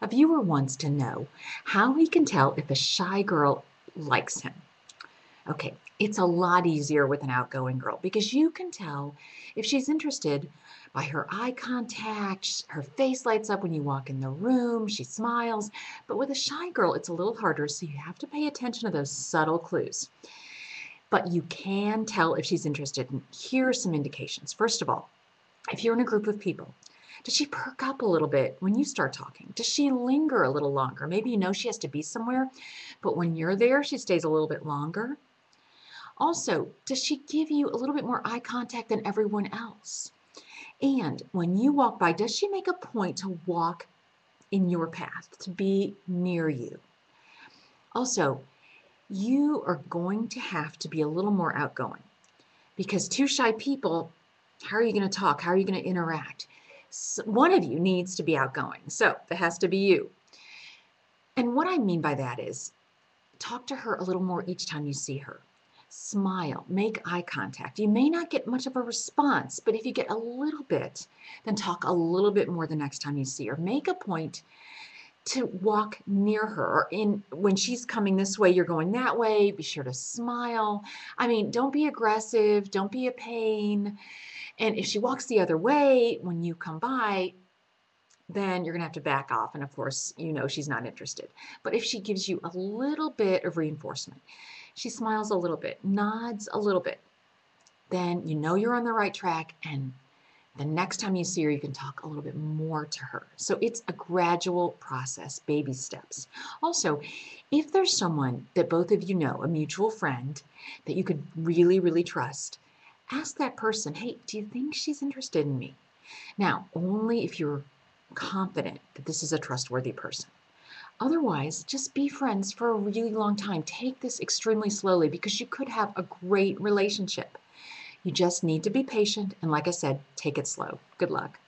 A viewer wants to know how he can tell if a shy girl likes him. Okay, it's a lot easier with an outgoing girl because you can tell if she's interested by her eye contact, her face lights up when you walk in the room, she smiles. But with a shy girl, it's a little harder, so you have to pay attention to those subtle clues. But you can tell if she's interested, and here are some indications. First of all, if you're in a group of people, does she perk up a little bit when you start talking? Does she linger a little longer? Maybe you know she has to be somewhere, but when you're there, she stays a little bit longer. Also, does she give you a little bit more eye contact than everyone else? And when you walk by, does she make a point to walk in your path, to be near you? Also, you are going to have to be a little more outgoing because two shy people, how are you going to talk? How are you going to interact? So one of you needs to be outgoing, so that has to be you. And what I mean by that is talk to her a little more each time you see her. Smile, make eye contact. You may not get much of a response, but if you get a little bit, then talk a little bit more the next time you see her. Make a point to walk near her, or when she's coming this way, you're going that way. Be sure to smile. I mean, don't be aggressive, don't be a pain. And if she walks the other way when you come by, then you're going to have to back off. And of course, you know she's not interested. But if she gives you a little bit of reinforcement, she smiles a little bit, nods a little bit, then you know you're on the right track. And the next time you see her, you can talk a little bit more to her. So it's a gradual process, baby steps. Also, if there's someone that both of you know, a mutual friend that you could really, really trust, ask that person, hey, do you think she's interested in me? Now, only if you're confident that this is a trustworthy person. Otherwise, just be friends for a really long time. Take this extremely slowly because you could have a great relationship. You just need to be patient and, like I said, take it slow. Good luck.